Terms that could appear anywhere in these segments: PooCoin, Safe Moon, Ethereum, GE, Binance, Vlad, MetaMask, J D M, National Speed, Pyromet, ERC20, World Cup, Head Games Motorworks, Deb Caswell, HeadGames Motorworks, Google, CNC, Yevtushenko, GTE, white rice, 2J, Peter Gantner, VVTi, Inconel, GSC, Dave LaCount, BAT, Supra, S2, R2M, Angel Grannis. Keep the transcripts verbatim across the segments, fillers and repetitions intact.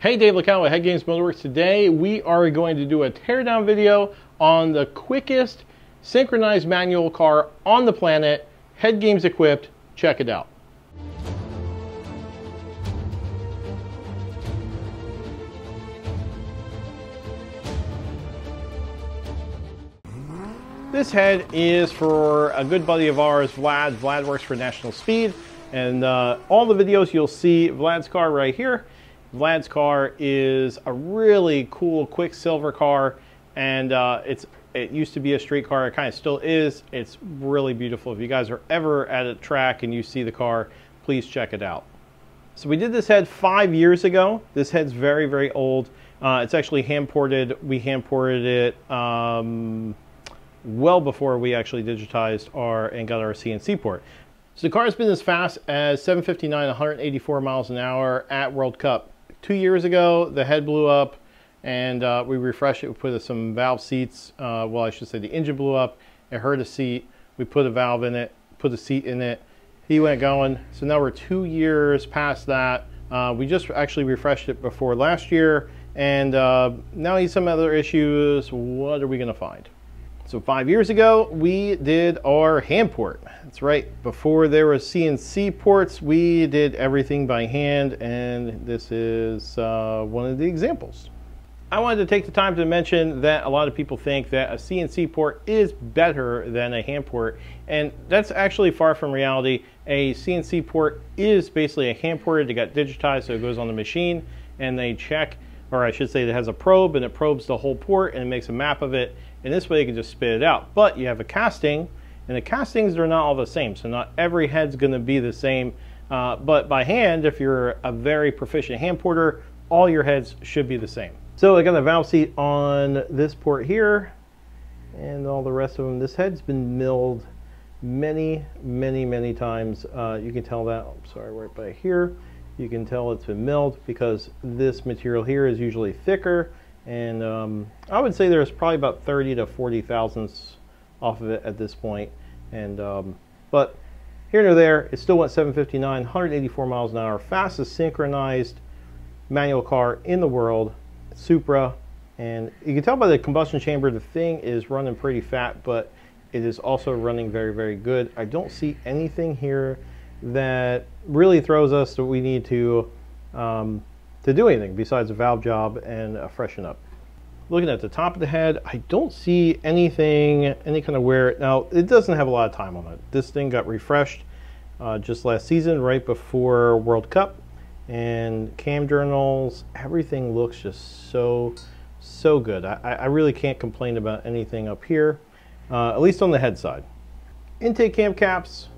Hey, Dave LaCount with Head Games Motorworks. Today we are going to do a teardown video on the quickest synchronized manual car on the planet, Head Games equipped. Check it out. This head is for a good buddy of ours, Vlad. Vlad works for National Speed, and uh, all the videos you'll see Vlad's car right here. Vlad's car is a really cool Quicksilver car, and uh, it's it used to be a street car. It kind of still is. It's really beautiful. If you guys are ever at a track and you see the car, please check it out. So we did this head five years ago. This head's very, very old. Uh, it's actually hand-ported. We hand-ported it um, well before we actually digitized our and got our C N C port. So the car has been as fast as seven fifty-nine, one hundred eighty-four miles an hour at World Cup. Two years ago, the head blew up, and uh, we refreshed it. We put some valve seats. Uh, well, I should say the engine blew up. It hurt a seat. We put a valve in it, put a seat in it. He went going. So now we're two years past that. Uh, we just actually refreshed it before last year, and uh, now he's some other issues. What are we gonna find? So five years ago, we did our hand port. That's right, before there was C N C ports, we did everything by hand, and this is uh, one of the examples. I wanted to take the time to mention that a lot of people think that a C N C port is better than a hand port, and that's actually far from reality. A C N C port is basically a hand ported. It got digitized, so it goes on the machine, and they check, or I should say it has a probe, and it probes the whole port, and it makes a map of it. And this way you can just spit it out. But you have a casting, and the castings are not all the same, so not every head's gonna be the same. Uh, but by hand, if you're a very proficient hand porter, all your heads should be the same. So I got a valve seat on this port here, and all the rest of them. This head's been milled many, many, many times. Uh, you can tell that, oh, sorry, right by here. You can tell it's been milled because this material here is usually thicker. And um, I would say there's probably about thirty to forty thousandths off of it at this point. And um, but here nor there, it still went seven fifty-nine, one hundred eighty-four miles an hour, fastest synchronized manual car in the world, Supra. And you can tell by the combustion chamber, the thing is running pretty fat, but it is also running very, very good. I don't see anything here that really throws us that we need to um, to do anything besides a valve job and a freshen up. Looking at the top of the head, I don't see anything, any kind of wear. Now, it doesn't have a lot of time on it. This thing got refreshed uh, just last season, right before World Cup, and cam journals, everything looks just so, so good. I, I really can't complain about anything up here, uh, at least on the head side. Intake cam caps,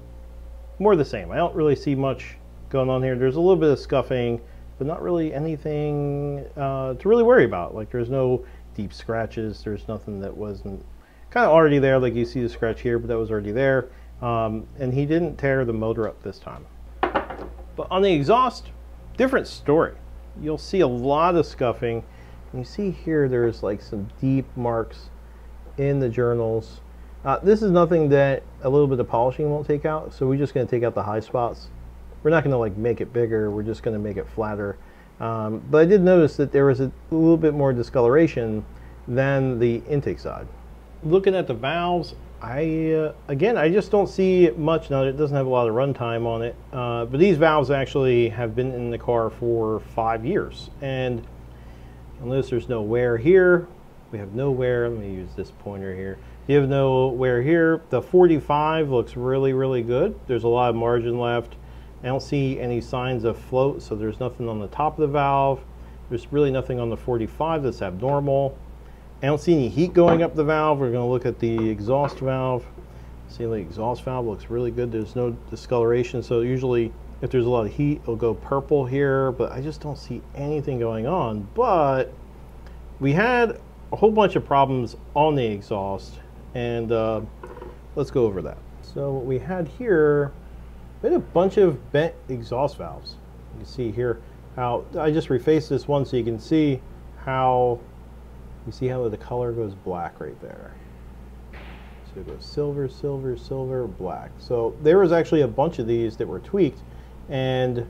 more the same. I don't really see much going on here. There's a little bit of scuffing, but not really anything uh, to really worry about. Like, there's no deep scratches. There's nothing that wasn't kind of already there. Like, you see the scratch here, but that was already there. Um, and he didn't tear the motor up this time. But on the exhaust, different story. You'll see a lot of scuffing. And you see here, there's like some deep marks in the journals. Uh, this is nothing that a little bit of polishing won't take out. So we're just gonna take out the high spots. We're not going to like make it bigger, we're just going to make it flatter. Um, but I did notice that there was a little bit more discoloration than the intake side. Looking at the valves, I uh, again, I just don't see much. Now, it doesn't have a lot of runtime on it, uh, but these valves actually have been in the car for five years. And unless there's no wear here, we have no wear. Let me use this pointer here. You have no wear here. The forty-five looks really, really good. There's a lot of margin left. I don't see any signs of float, so there's nothing on the top of the valve. There's really nothing on the forty-five that's abnormal. I don't see any heat going up the valve. We're going to look at the exhaust valve. See, the exhaust valve looks really good. There's no discoloration, so usually if there's a lot of heat, it'll go purple here, but I just don't see anything going on. But we had a whole bunch of problems on the exhaust, and uh, let's go over that. So what we had here, we had a bunch of bent exhaust valves. You can see here how I just refaced this one so you can see how you see how the color goes black right there. So it goes silver, silver, silver, black. So there was actually a bunch of these that were tweaked, and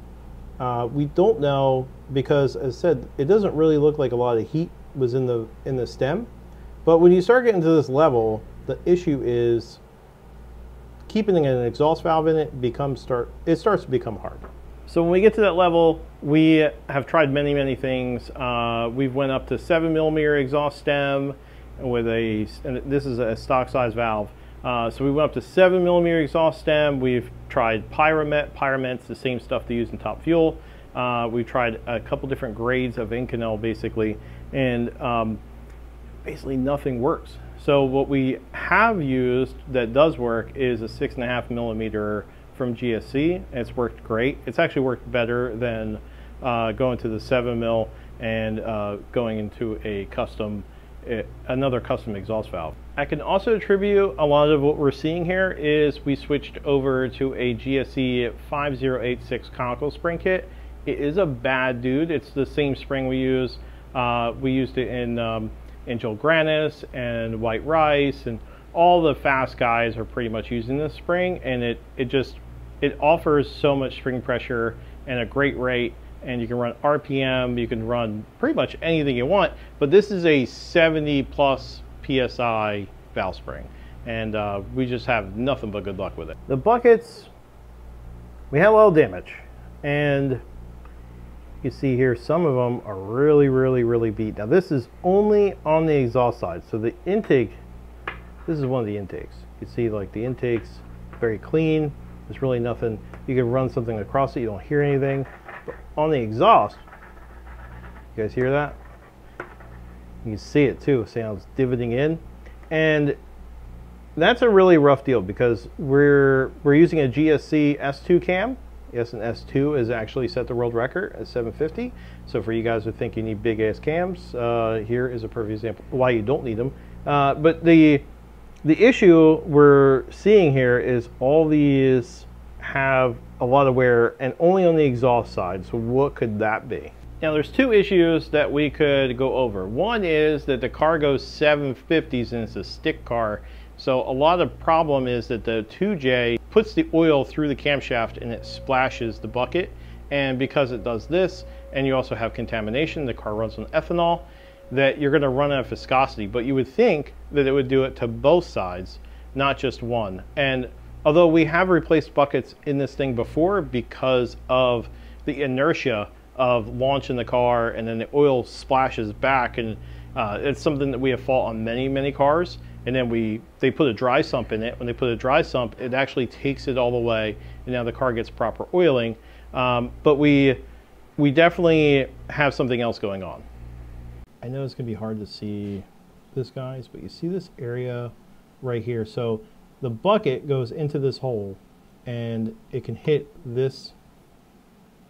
Uh, we don't know because, as I said, it doesn't really look like a lot of heat was in the in the stem. But when you start getting to this level, the issue is keeping an exhaust valve in it becomes start it starts to become hard. So when we get to that level, we have tried many, many things. Uh, we've went up to seven millimeter exhaust stem with a, and this is a stock size valve. Uh, so we went up to seven millimeter exhaust stem. We've tried Pyromet. Pyromet's the same stuff they use in Top Fuel. Uh, we've tried a couple different grades of Inconel basically, and um, basically nothing works. So what we have used that does work is a six and a half millimeter from G S C. It's worked great. It's actually worked better than uh, going to the seven mil and uh, going into a custom, It, another custom exhaust valve. I can also attribute a lot of what we're seeing here is we switched over to a G S C five zero eight six conical spring kit. It is a bad dude. It's the same spring we use. Uh, we used it in um, Angel Grannis and White Rice, and all the fast guys are pretty much using this spring, and it, it just, it offers so much spring pressure and a great rate. And you can run R P M, you can run pretty much anything you want, but this is a seventy plus P S I valve spring, and uh, we just have nothing but good luck with it. The buckets, we had a lot of damage, and you see here some of them are really, really, really beat. Now this is only on the exhaust side, so the intake, this is one of the intakes. You see like the intake's very clean, there's really nothing. You can run something across it, you don't hear anything. But on the exhaust, you guys hear that? You can see it too, see how it's divoting in. And that's a really rough deal because we're we're using a G S C S two cam. Yes, and S two is actually set the world record at seven fifty. So for you guys who think you need big ass cams, uh, here is a perfect example why you don't need them. Uh, but the the issue we're seeing here is all these have a lot of wear and only on the exhaust side. So what could that be? Now there's two issues that we could go over. One is that the car goes seven fifties and it's a stick car. So a lot of problem is that the two J puts the oil through the camshaft and it splashes the bucket. And because it does this, and you also have contamination, the car runs on ethanol, that you're gonna run out of viscosity. But you would think that it would do it to both sides, not just one. And although we have replaced buckets in this thing before because of the inertia of launching the car and then the oil splashes back, and uh, it's something that we have fought on many, many cars. And then we they put a dry sump in it. When they put a dry sump, it actually takes it all the way, and now the car gets proper oiling. Um, but we, we definitely have something else going on. I know it's gonna be hard to see this, guys, but you see this area right here. So the bucket goes into this hole and it can hit this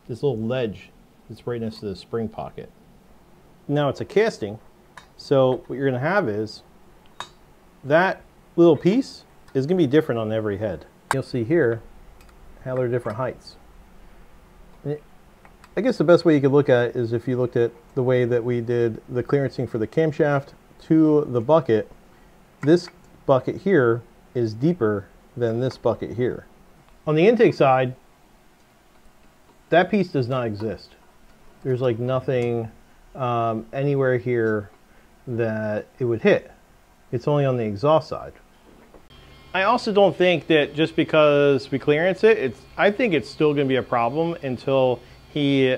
this little ledge that's right next to the spring pocket. Now it's a casting, so what you're gonna have is that little piece is gonna be different on every head. You'll see here how they're different heights. It, I guess the best way you could look at it is if you looked at the way that we did the clearancing for the camshaft to the bucket. This bucket here is deeper than this bucket here. On the intake side, that piece does not exist. There's like nothing um, anywhere here that it would hit. It's only on the exhaust side. I also don't think that just because we clearance it, it's, I think it's still gonna be a problem until he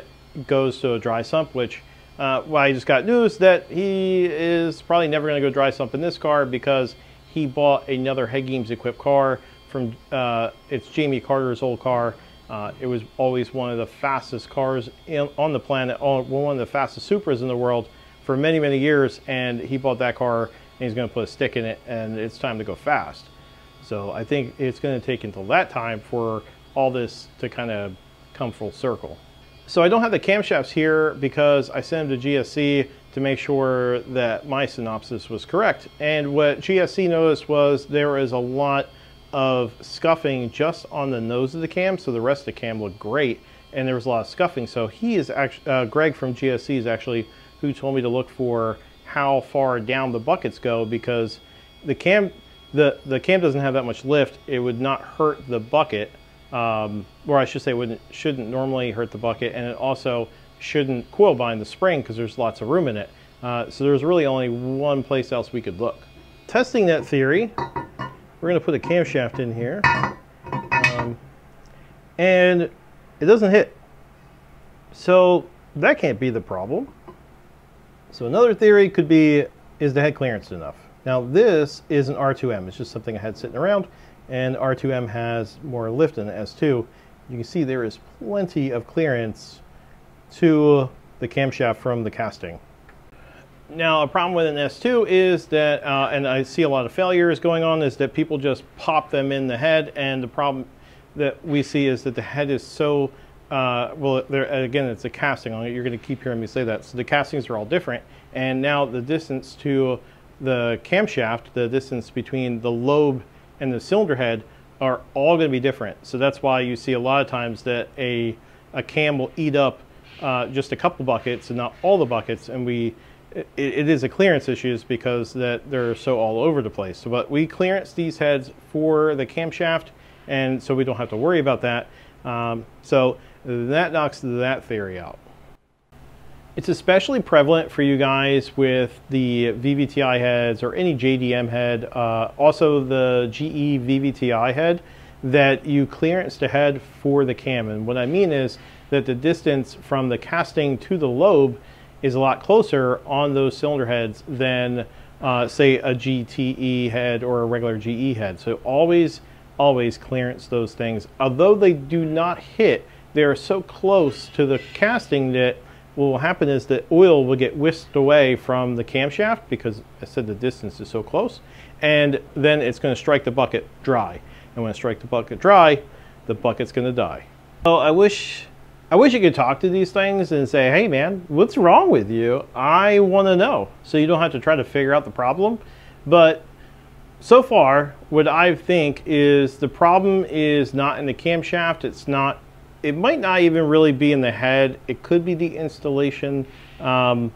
goes to a dry sump, which uh, well, I just got news that he is probably never gonna go dry sump in this car because he bought another Head Games equipped car from, uh, it's Jamie Carter's old car. Uh, it was always one of the fastest cars in, on the planet, one of the fastest Supras in the world for many, many years. And he bought that car and he's gonna put a stick in it and it's time to go fast. So I think it's gonna take until that time for all this to kind of come full circle. So I don't have the camshafts here because I sent them to G S C to make sure that my synopsis was correct. And what G S C noticed was there is a lot of scuffing just on the nose of the cam, so the rest of the cam looked great, and there was a lot of scuffing. So he is actually, uh, Greg from G S C is actually who told me to look for how far down the buckets go, because the cam, the, the cam doesn't have that much lift. It would not hurt the bucket um, or I should say wouldn't, shouldn't normally hurt the bucket, and it also shouldn't coil bind the spring because there's lots of room in it. Uh, so there's really only one place else we could look. Testing that theory, we're going to put a camshaft in here, um, and it doesn't hit. So that can't be the problem. So another theory could be, is the head clearance enough? Now this is an R two M, it's just something I had sitting around, and R two M has more lift than the S two. You can see there is plenty of clearance to the camshaft from the casting. Now a problem with an S two is that, uh, and I see a lot of failures going on, is that people just pop them in the head, and the problem that we see is that the head is so, uh, well there, again it's a casting on it, you're going to keep hearing me say that, so the castings are all different, and now the distance to the camshaft, the distance between the lobe and the cylinder head are all going to be different. So that's why you see a lot of times that a, a cam will eat up uh, just a couple buckets and not all the buckets, and we it, it is a clearance issue is because that they're so all over the place. So, but we clearance these heads for the camshaft, and so we don't have to worry about that. Um, so that knocks that theory out. It's especially prevalent for you guys with the V V T i heads or any J D M head, uh, also the G E V V T i head, that you clearance the head for the cam. And what I mean is that the distance from the casting to the lobe is a lot closer on those cylinder heads than uh, say a G T E head or a regular G E head. So always, always clearance those things. Although they do not hit, they are so close to the casting that what will happen is that oil will get whisked away from the camshaft because I said the distance is so close, and then it's going to strike the bucket dry. And when it strikes the bucket dry, the bucket's going to die. So I wish, I wish you could talk to these things and say, hey man, what's wrong with you? I want to know. So you don't have to try to figure out the problem. But so far, what I think is the problem is not in the camshaft, it's not it might not even really be in the head. It could be the installation. Um,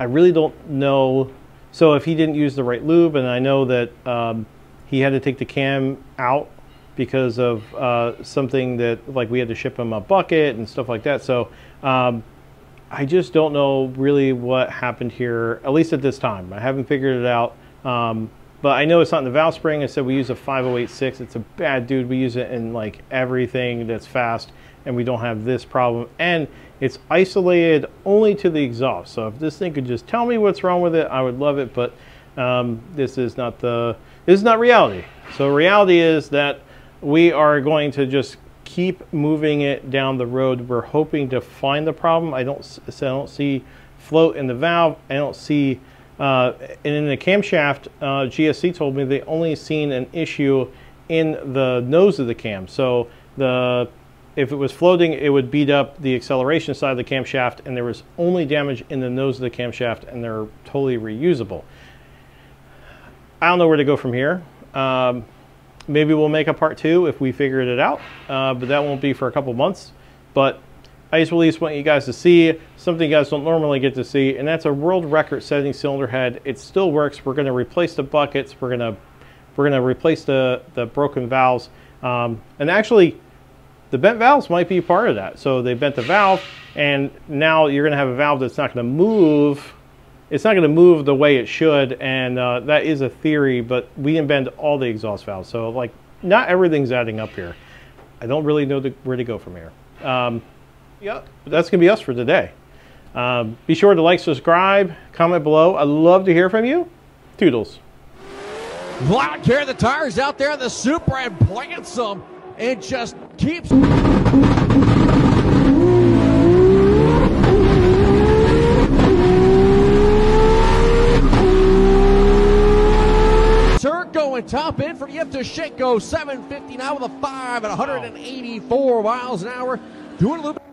I really don't know. So if he didn't use the right lube, and I know that um, he had to take the cam out because of uh, something that, like, we had to ship him a bucket and stuff like that. So um, I just don't know really what happened here, at least at this time. I haven't figured it out. Um, But I know it's not in the valve spring. I said we use a five oh eight six. It's a bad dude. We use it in like everything that's fast, and we don't have this problem. And it's isolated only to the exhaust. So if this thing could just tell me what's wrong with it, I would love it. But um, this is not the this is not reality. So reality is that we are going to just keep moving it down the road. We're hoping to find the problem. I don't I don't see float in the valve. I don't see. Uh, and in the camshaft, uh, G S C told me they only seen an issue in the nose of the cam. So the if it was floating, it would beat up the acceleration side of the camshaft, and there was only damage in the nose of the camshaft, and they're totally reusable. I don't know where to go from here. Um, maybe we'll make a part two if we figured it out, uh, but that won't be for a couple months. But I just really just want you guys to see something you guys don't normally get to see, and that's a world record setting cylinder head. It still works. We're going to replace the buckets. We're going to we're going to replace the the broken valves, um, and actually the bent valves might be part of that. So they bent the valve, and now you're going to have a valve that's not going to move. It's not going to move the way it should, and uh, that is a theory. But we didn't bend all the exhaust valves, so like not everything's adding up here. I don't really know the, where to go from here. Um, Yep, that's going to be us for today. Um, be sure to like, subscribe, comment below. I'd love to hear from you. Toodles. Vlad carrying the tires out there in the Supra and plants them and just keeps... Going top end for Yevtushenko, seven fifty-nine with a five at one eighty-four miles an hour. Doing a little bit.